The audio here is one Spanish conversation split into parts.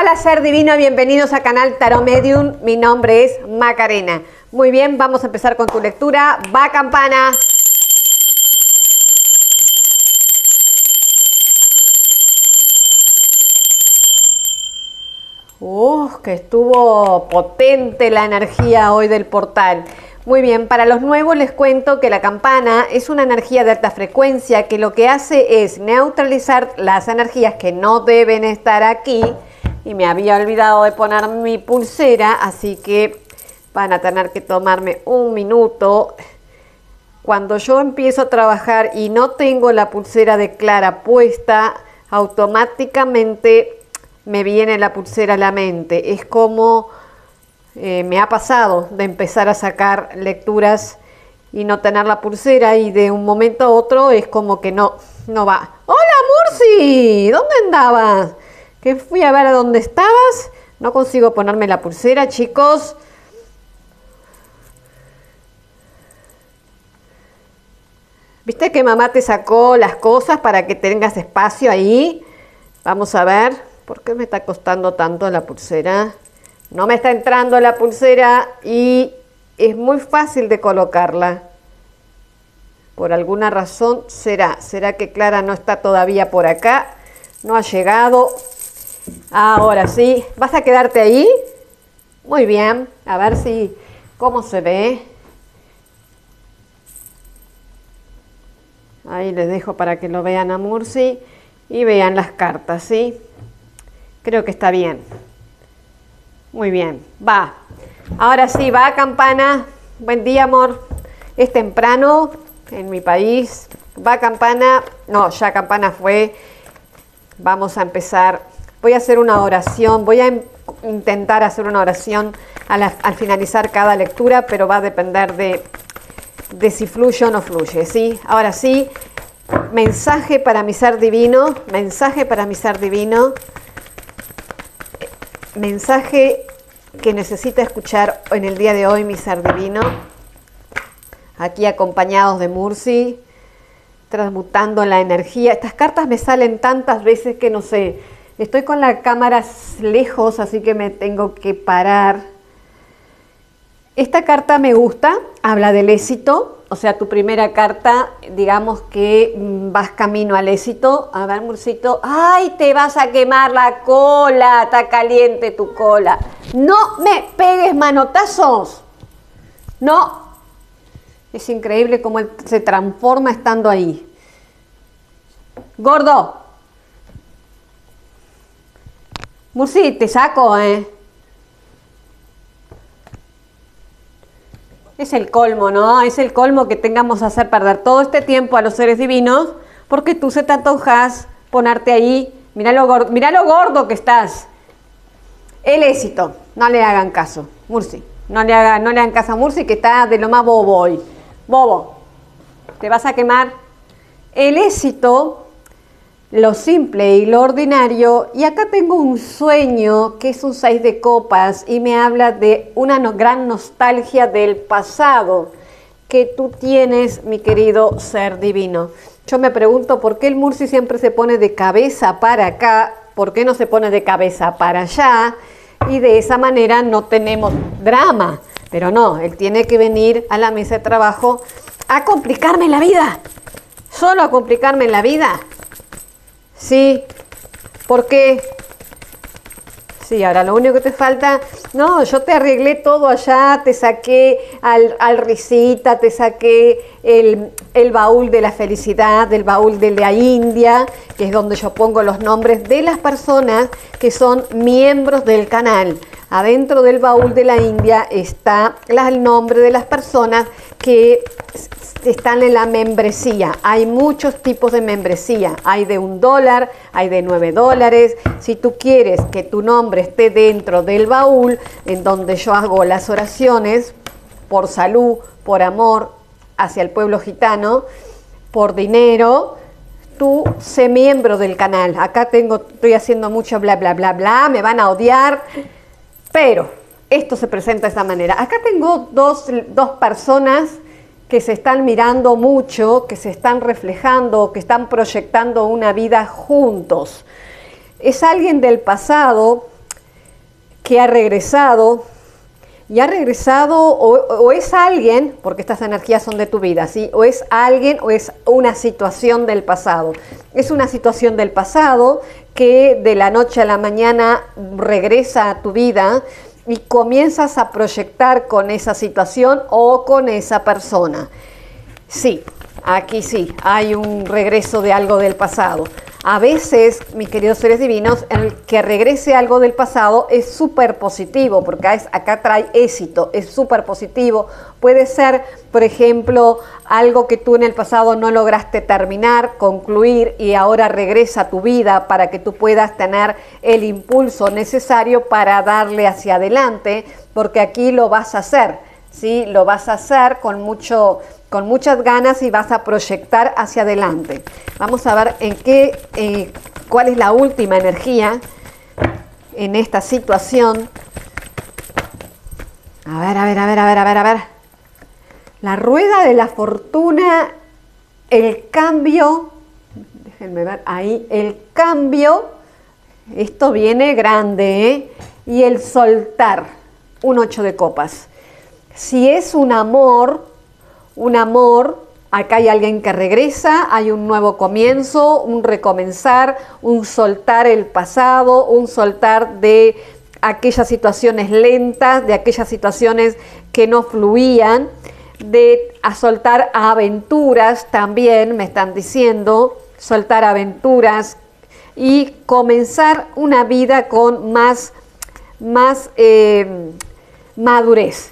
Hola ser divino, bienvenidos a canal Tarot Medium, mi nombre es Macarena. Muy bien, vamos a empezar con tu lectura. Va campana. Que estuvo potente la energía hoy del portal. Muy bien, para los nuevos les cuento que la campana es una energía de alta frecuencia que lo que hace es neutralizar las energías que no deben estar aquí. Y me había olvidado de poner mi pulsera, así que van a tener que tomarme un minuto. Cuando yo empiezo a trabajar y no tengo la pulsera de Clara puesta, automáticamente me viene la pulsera a la mente. Es como me ha pasado de empezar a sacar lecturas y no tener la pulsera, y de un momento a otro es como que no va. ¡Hola Murci! ¿Dónde andabas? Que fui a ver a dónde estabas. No consigo ponerme la pulsera, chicos. ¿Viste que mamá te sacó las cosas para que tengas espacio ahí? Vamos a ver. ¿Por qué me está costando tanto la pulsera? No me está entrando la pulsera y es muy fácil de colocarla. Por alguna razón será. ¿Será que Clara no está todavía por acá? No ha llegado. Ahora sí. ¿Vas a quedarte ahí? Muy bien. A ver si cómo se ve. Ahí les dejo para que lo vean a Murci y vean las cartas, ¿sí? Creo que está bien. Muy bien, va. Ahora sí, va campana. Buen día, amor. Es temprano en mi país. Va campana. No, ya campana fue. Vamos a empezar. Voy a hacer una oración. Voy a intentar hacer una oración al finalizar cada lectura, pero va a depender de si fluye o no fluye, ¿sí? Ahora sí, mensaje para mi ser divino. Mensaje para mi ser divino. Mensaje que necesita escuchar en el día de hoy mi ser divino, aquí acompañados de Murci, transmutando la energía. Estas cartas me salen tantas veces que no sé, estoy con la cámara lejos, así que me tengo que parar. Esta carta me gusta, habla del éxito, o sea, tu primera carta, digamos que vas camino al éxito. A ver, Murcito, ¡ay, te vas a quemar la cola! Está caliente tu cola. ¡No me pegues manotazos! ¡No! Es increíble cómo él se transforma estando ahí. ¡Gordo! Murci, te saco, ¿eh? Es el colmo, ¿no? Es el colmo que tengamos que hacer perder todo este tiempo a los seres divinos porque tú se te antojas ponerte ahí. Mirá lo gordo que estás. El éxito. No le hagan caso, Murci. No le hagan caso a Murci, que está de lo más bobo hoy. Bobo. Te vas a quemar. El éxito, lo simple y lo ordinario. Y acá tengo un sueño que es un 6 de copas y me habla de una gran nostalgia del pasado que tú tienes, mi querido ser divino. Yo me pregunto por qué el Murci siempre se pone de cabeza para acá, por qué no se pone de cabeza para allá, y de esa manera no tenemos drama. Pero no, él tiene que venir a la mesa de trabajo a complicarme la vida, solo a complicarme la vida. Sí, porque sí, ahora lo único que te falta, no, yo te arreglé todo allá, te saqué al risita, te saqué el baúl de la felicidad, el baúl de la India, que es donde yo pongo los nombres de las personas que son miembros del canal. Adentro del baúl de la India está el nombre de las personas que están en la membresía. Hay muchos tipos de membresía. Hay de $1, hay de $9. Si tú quieres que tu nombre esté dentro del baúl, en donde yo hago las oraciones por salud, por amor hacia el pueblo gitano, por dinero, tú sé miembro del canal. Acá estoy haciendo mucho bla, bla, bla, bla. Me van a odiar. Pero esto se presenta de esta manera. Acá tengo dos personas que se están mirando mucho, que se están reflejando, que están proyectando una vida juntos. Es alguien del pasado que ha regresado, y ha regresado o es alguien, porque estas energías son de tu vida, ¿sí? O es alguien o es una situación del pasado. Es una situación del pasado que de la noche a la mañana regresa a tu vida y comienzas a proyectar con esa situación o con esa persona. Sí, aquí sí, hay un regreso de algo del pasado. A veces, mis queridos seres divinos, el que regrese algo del pasado es súper positivo, porque acá trae éxito, es súper positivo. Puede ser, por ejemplo, algo que tú en el pasado no lograste terminar, concluir, y ahora regresa a tu vida para que tú puedas tener el impulso necesario para darle hacia adelante, porque aquí lo vas a hacer, ¿sí? Lo vas a hacer con muchas ganas y vas a proyectar hacia adelante. Vamos a ver en qué, cuál es la última energía en esta situación. A ver. La rueda de la fortuna, el cambio, déjenme ver ahí, el cambio, esto viene grande, ¿eh? Y el soltar, un 8 de copas. Si es un amor, acá hay alguien que regresa, hay un nuevo comienzo, un recomenzar, un soltar el pasado, un soltar de aquellas situaciones lentas, de aquellas situaciones que no fluían, de a soltar a aventuras también, me están diciendo, soltar aventuras y comenzar una vida con más madurez.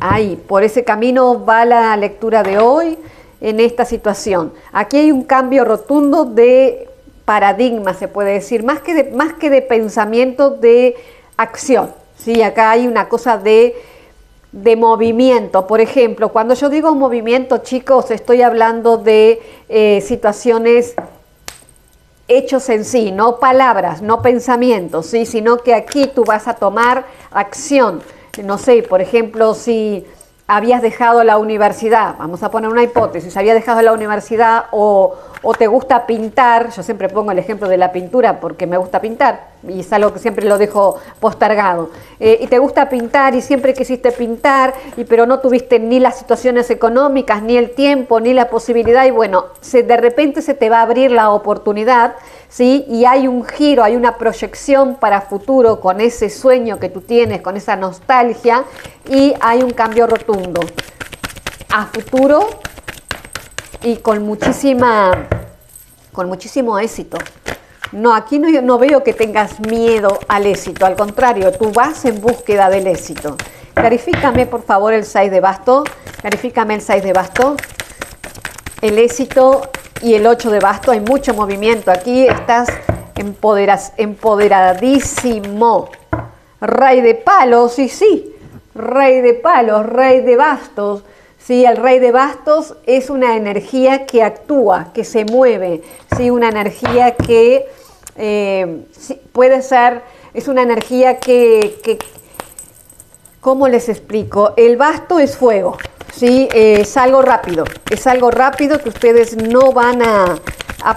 Ahí, por ese camino va la lectura de hoy en esta situación. Aquí hay un cambio rotundo de paradigma, se puede decir, más que de pensamiento, de acción, ¿sí? Acá hay una cosa de movimiento. Por ejemplo, cuando yo digo movimiento, chicos, estoy hablando de situaciones, hechos en sí, no palabras, no pensamientos, ¿sí? Sino que aquí tú vas a tomar acción. No sé, por ejemplo, si habías dejado la universidad, vamos a poner una hipótesis, habías dejado la universidad o te gusta pintar, yo siempre pongo el ejemplo de la pintura porque me gusta pintar y es algo que siempre lo dejo postergado, y te gusta pintar y siempre quisiste pintar, pero no tuviste ni las situaciones económicas, ni el tiempo, ni la posibilidad, y bueno, de repente se te va a abrir la oportunidad, ¿sí? Y hay un giro, hay una proyección para futuro con ese sueño que tú tienes, con esa nostalgia, y hay un cambio rotundo a futuro y con muchísimo éxito. No, aquí no veo que tengas miedo al éxito, al contrario, tú vas en búsqueda del éxito. Clarifícame por favor el 6 de basto, clarifícame el 6 de basto, el éxito y el 8 de basto, hay mucho movimiento, aquí estás empoderadísimo. Rey de palos, y sí, rey de palos, rey de bastos. Sí, el rey de bastos es una energía que actúa, que se mueve, ¿sí? Una energía que puede ser, es una energía que ¿cómo les explico? El basto es fuego, ¿sí? Es algo rápido que ustedes no van a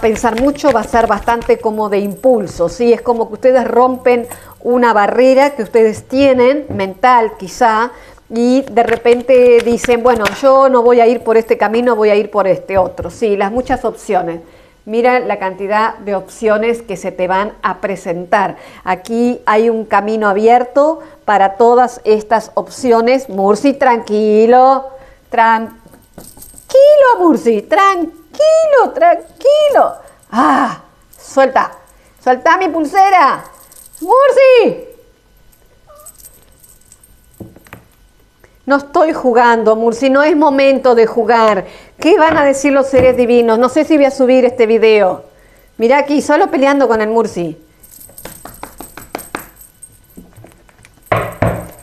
pensar mucho, va a ser bastante como de impulso, ¿sí? Es como que ustedes rompen una barrera que ustedes tienen, mental quizá, y de repente dicen, bueno, yo no voy a ir por este camino, voy a ir por este otro. Sí, las muchas opciones. Mira la cantidad de opciones que se te van a presentar. Aquí hay un camino abierto para todas estas opciones. Murci, tranquilo. Tranquilo, Murci. Tranquilo, tranquilo. Ah, suelta. Suelta mi pulsera. Murci. No estoy jugando, Murci, no es momento de jugar. ¿Qué van a decir los seres divinos? No sé si voy a subir este video. Mirá aquí, solo peleando con el Murci.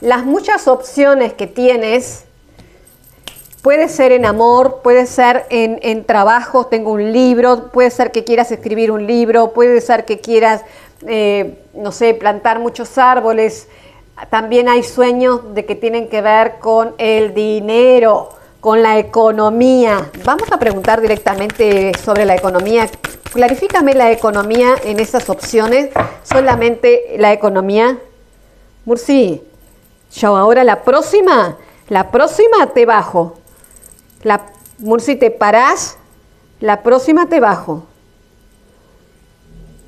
Las muchas opciones que tienes, puede ser en amor, puede ser en trabajo, tengo un libro, puede ser que quieras escribir un libro, puede ser que quieras, no sé, plantar muchos árboles. También hay sueños de que tienen que ver con el dinero, con la economía. Vamos a preguntar directamente sobre la economía. Clarifícame la economía en esas opciones. Solamente la economía. Murci, yo ahora la próxima te bajo. Murci, te parás, la próxima te bajo.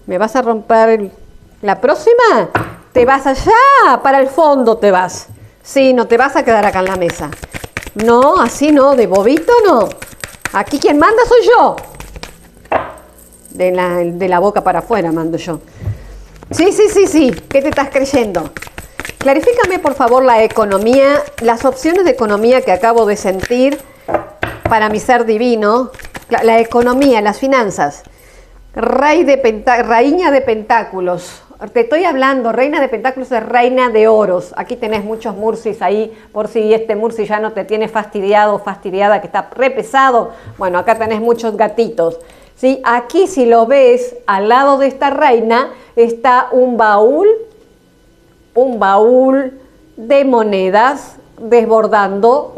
Me vas a romper la próxima, te vas allá, para el fondo te vas. Sí, no te vas a quedar acá en la mesa. No, así no, de bobito no. Aquí quien manda soy yo. De la boca para afuera mando yo. Sí. ¿Qué te estás creyendo? Clarifícame, por favor, la economía, las opciones de economía que acabo de sentir para mi ser divino. La economía, las finanzas. Reina de pentáculos. Te estoy hablando, reina de pentáculos es reina de oros. Aquí tenés muchos Murcis ahí, por si este Murci ya no te tiene fastidiado o fastidiada, que está re pesado. Bueno, acá tenés muchos gatitos. ¿Sí? Aquí, si lo ves, al lado de esta reina está un baúl de monedas desbordando,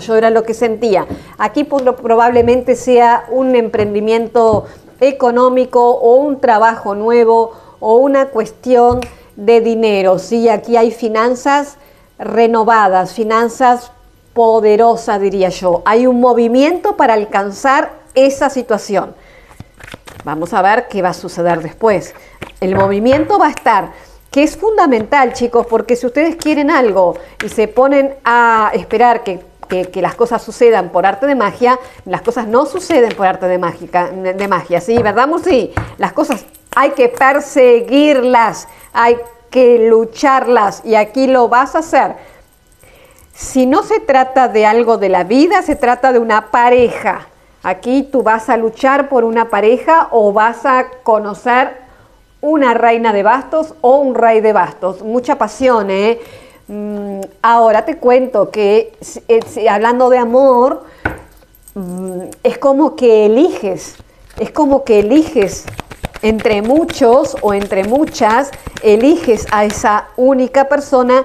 Yo era lo que sentía. Aquí probablemente sea un emprendimiento económico o un trabajo nuevo o una cuestión de dinero, ¿sí? Aquí hay finanzas renovadas, finanzas poderosas, diría yo. Hay un movimiento para alcanzar esa situación. Vamos a ver qué va a suceder después. El movimiento va a estar, que es fundamental, chicos, porque si ustedes quieren algo y se ponen a esperar que las cosas sucedan por arte de magia, las cosas no suceden por arte de magia, ¿sí? ¿Verdad, Murci? Las cosas hay que perseguirlas, hay que lucharlas, y aquí lo vas a hacer. Si no se trata de algo de la vida, se trata de una pareja. Aquí tú vas a luchar por una pareja o vas a conocer una reina de bastos o un rey de bastos. Mucha pasión, ¿eh? Ahora te cuento que, hablando de amor, es como que eliges, entre muchos o entre muchas, eliges a esa única persona,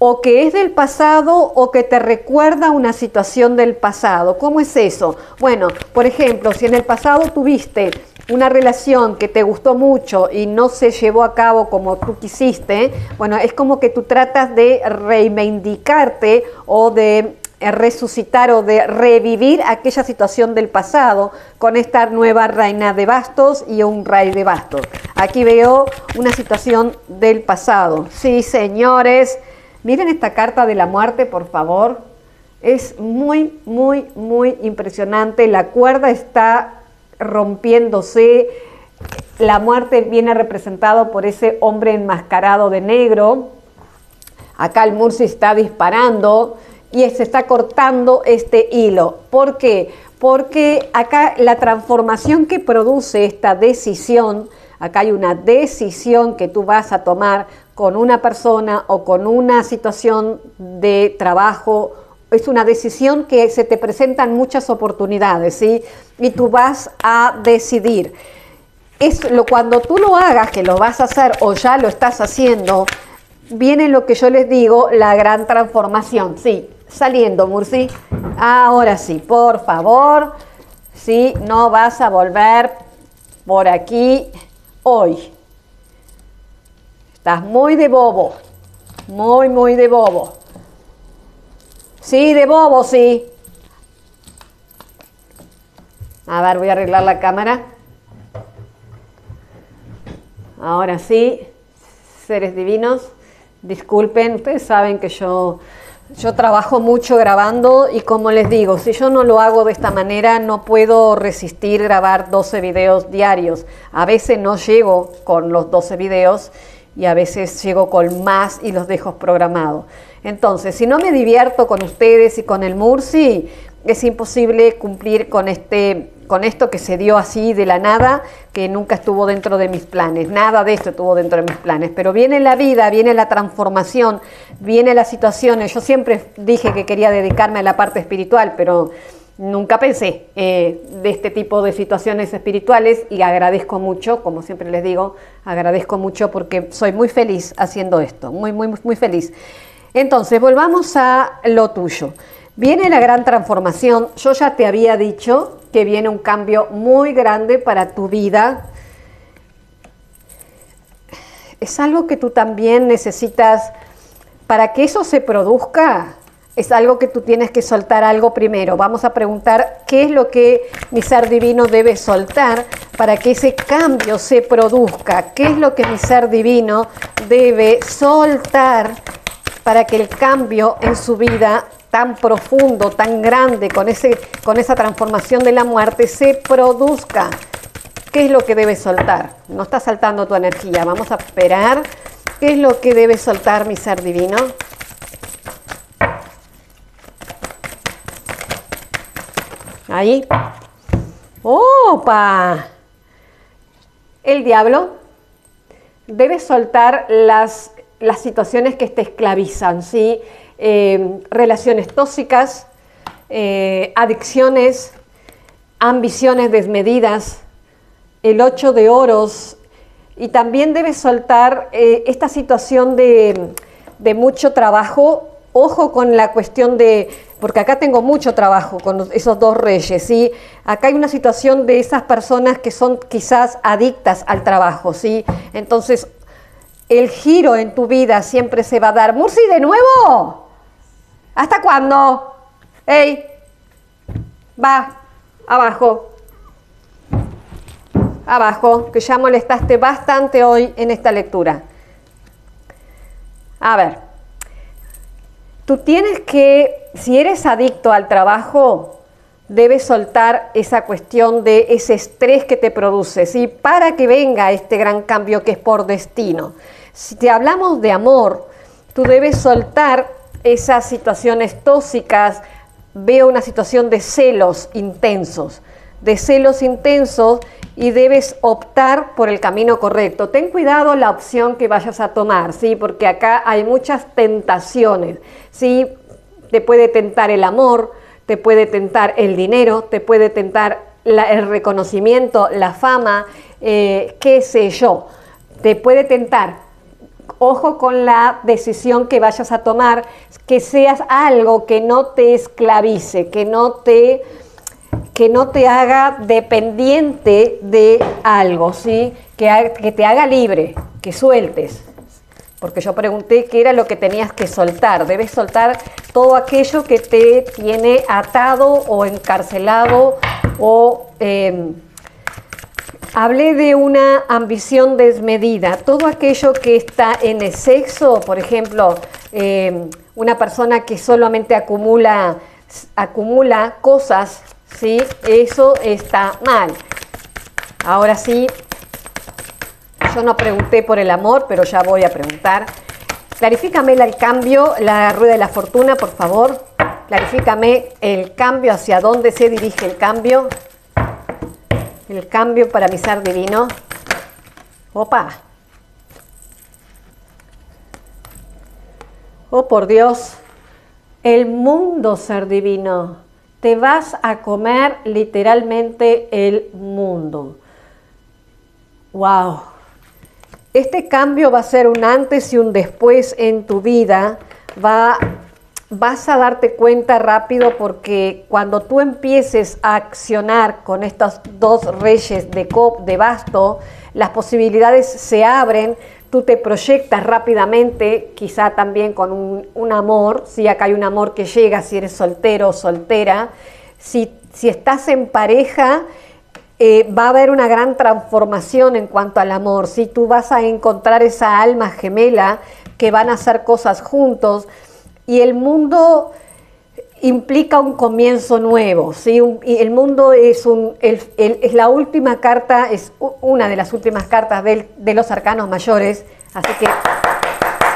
o que es del pasado o que te recuerda una situación del pasado. ¿Cómo es eso? Bueno, por ejemplo, si en el pasado tuviste una relación que te gustó mucho y no se llevó a cabo como tú quisiste, bueno, es como que tú tratas de reivindicarte o de resucitar o de revivir aquella situación del pasado con esta nueva reina de bastos y un rey de bastos. Aquí veo una situación del pasado. Sí, señores, miren esta carta de la muerte, por favor. Es muy, muy, muy impresionante. La cuerda está rompiéndose, la muerte viene representado por ese hombre enmascarado de negro. Acá el Murci está disparando y se está cortando este hilo. ¿Por qué? Porque acá la transformación que produce esta decisión, acá hay una decisión que tú vas a tomar con una persona o con una situación de trabajo. Es una decisión que se te presentan muchas oportunidades, ¿sí? Y tú vas a decidir. Cuando tú lo hagas, que lo vas a hacer o ya lo estás haciendo, viene lo que yo les digo, la gran transformación. Sí, saliendo, Murci. Ahora sí, por favor. Sí, no vas a volver por aquí hoy. Estás muy de bobo. Muy, muy de bobo. Sí, de bobo, sí. A ver, voy a arreglar la cámara. Ahora sí, seres divinos, disculpen, ustedes saben que yo trabajo mucho grabando y, como les digo, si yo no lo hago de esta manera, no puedo resistir grabar 12 videos diarios. A veces no llego con los 12 videos y a veces llego con más y los dejo programados. Entonces, si no me divierto con ustedes y con el Murci, es imposible cumplir con esto que se dio así de la nada, que nunca estuvo dentro de mis planes. Nada de esto estuvo dentro de mis planes. Pero viene la vida, viene la transformación, viene las situaciones. Yo siempre dije que quería dedicarme a la parte espiritual, pero nunca pensé de este tipo de situaciones espirituales, y agradezco mucho, como siempre les digo, agradezco mucho porque soy muy feliz haciendo esto, muy, muy, muy feliz. Entonces, volvamos a lo tuyo. Viene la gran transformación. Yo ya te había dicho que viene un cambio muy grande para tu vida. es algo que tú también necesitas. Para que eso se produzca, es algo que tú tienes que soltar algo primero. Vamos a preguntar qué es lo que mi ser divino debe soltar para que ese cambio se produzca. ¿Qué es lo que mi ser divino debe soltar para que el cambio en su vida tan profundo, tan grande, con esa transformación de la muerte se produzca? ¿Qué es lo que debe soltar? No está saltando tu energía. Vamos a esperar. ¿Qué es lo que debe soltar mi ser divino? Ahí. ¡Opa! El diablo debe soltar las situaciones que te esclavizan, ¿sí? Relaciones tóxicas, adicciones, ambiciones desmedidas, el 8 de oros. Y también debes soltar esta situación de mucho trabajo. Ojo con la cuestión de... porque acá tengo mucho trabajo con esos dos reyes, ¿sí? Acá hay una situación de esas personas que son quizás adictas al trabajo, ¿sí? Entonces, el giro en tu vida siempre se va a dar. ¡Murci, de nuevo! ¿Hasta cuándo? ¡Ey! Va, abajo. Abajo, que ya molestaste bastante hoy en esta lectura. A ver, tú tienes que, si eres adicto al trabajo, debes soltar esa cuestión de ese estrés que te produce, ¿sí? Para que venga este gran cambio que es por destino. Si te hablamos de amor, tú debes soltar esas situaciones tóxicas. Veo una situación de celos intensos. Y debes optar por el camino correcto. Ten cuidado la opción que vayas a tomar, ¿sí? Porque acá hay muchas tentaciones, ¿sí? Te puede tentar el amor, te puede tentar el dinero, te puede tentar el reconocimiento, la fama, qué sé yo. Te puede tentar. Ojo con la decisión que vayas a tomar, que seas algo que no te esclavice, que no te haga dependiente de algo, ¿sí? Que te haga libre, que sueltes. Porque yo pregunté qué era lo que tenías que soltar. Debes soltar todo aquello que te tiene atado o encarcelado. O hablé de una ambición desmedida. Todo aquello que está en el sexo, por ejemplo, una persona que solamente acumula cosas, ¿sí? Eso está mal. Ahora sí, yo no pregunté por el amor, pero ya voy a preguntar. Clarifícame el cambio, la rueda de la fortuna, por favor. Clarifícame el cambio, hacia dónde se dirige el cambio. El cambio para mi ser divino. ¡Opa! ¡Oh, por Dios! El mundo, ser divino. Te vas a comer literalmente el mundo. ¡Wow! Este cambio va a ser un antes y un después en tu vida. Vas a darte cuenta rápido, porque cuando tú empieces a accionar con estos dos reyes de basto, las posibilidades se abren. Tú te proyectas rápidamente, quizá también con un amor, ¿sí? Acá hay un amor que llega si eres soltero o soltera. Si estás en pareja, va a haber una gran transformación en cuanto al amor, ¿sí? Tú vas a encontrar esa alma gemela que van a hacer cosas juntos, y el mundo implica un comienzo nuevo, ¿sí? El mundo es es la última carta, es una de las últimas cartas de los arcanos mayores, así que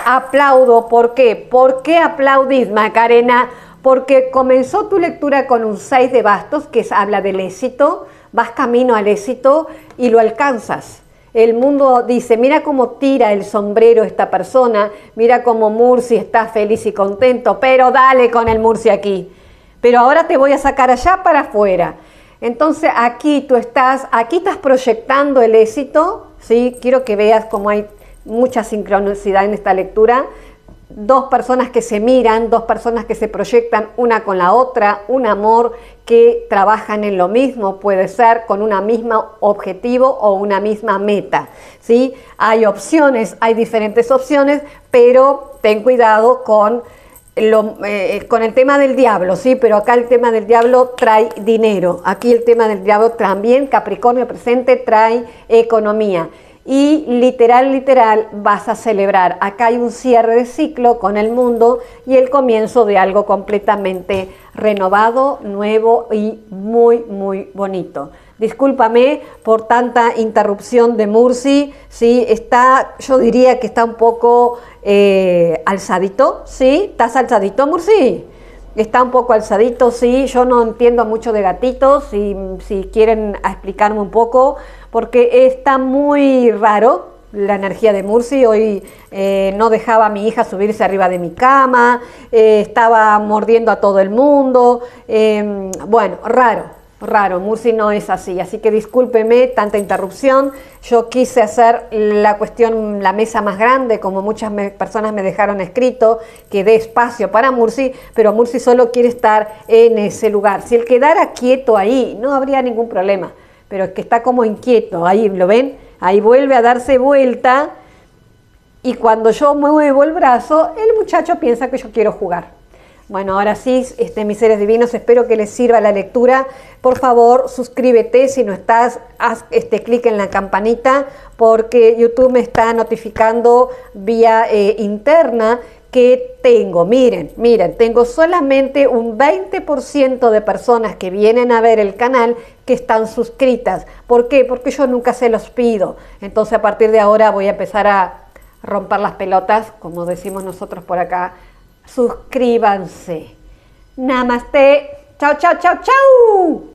aplaudo. ¿Por qué? ¿Por qué aplaudís, Macarena? Porque comenzó tu lectura con un 6 de bastos, que habla del éxito. Vas camino al éxito y lo alcanzas. El mundo dice, mira cómo tira el sombrero esta persona, mira cómo Murci está feliz y contento, pero dale con el Murci aquí. Pero ahora te voy a sacar allá para afuera. Entonces aquí tú estás, proyectando el éxito, ¿sí? Quiero que veas cómo hay mucha sincronicidad en esta lectura. dos personas que se miran, dos personas que se proyectan una con la otra, un amor que trabajan en lo mismo, puede ser con una misma objetivo o una misma meta, ¿sí? Hay opciones, hay diferentes opciones, pero ten cuidado con el tema del diablo, ¿sí? Pero acá el tema del diablo trae dinero, aquí el tema del diablo también, Capricornio presente, trae economía. Y literal, vas a celebrar. Acá hay un cierre de ciclo con el mundo y el comienzo de algo completamente renovado, nuevo y muy bonito. Discúlpame por tanta interrupción de Murci, ¿sí? Está, yo diría que está un poco alzadito, ¿sí? ¿Estás alzadito, Murci? Está un poco alzadito, sí, yo no entiendo mucho de gatitos, si quieren explicarme un poco, porque está muy raro la energía de Murci. Hoy no dejaba a mi hija subirse arriba de mi cama, estaba mordiendo a todo el mundo, bueno, raro, Murci no es así, así que discúlpeme tanta interrupción. Yo quise hacer la cuestión, la mesa más grande, como muchas personas me dejaron escrito, que dé espacio para Murci, pero Murci solo quiere estar en ese lugar. Si él quedara quieto ahí, no habría ningún problema, pero es que está como inquieto, ahí lo ven, ahí vuelve a darse vuelta, y cuando yo muevo el brazo, el muchacho piensa que yo quiero jugar. Bueno, ahora sí, mis seres divinos, espero que les sirva la lectura. Por favor, suscríbete si no estás, haz clic en la campanita, porque YouTube me está notificando vía interna que tengo, miren, tengo solamente un 20% de personas que vienen a ver el canal que están suscritas. ¿Por qué? Porque yo nunca se los pido. Entonces, a partir de ahora voy a empezar a romper las pelotas, como decimos nosotros por acá. Suscríbanse. Namaste. Chau.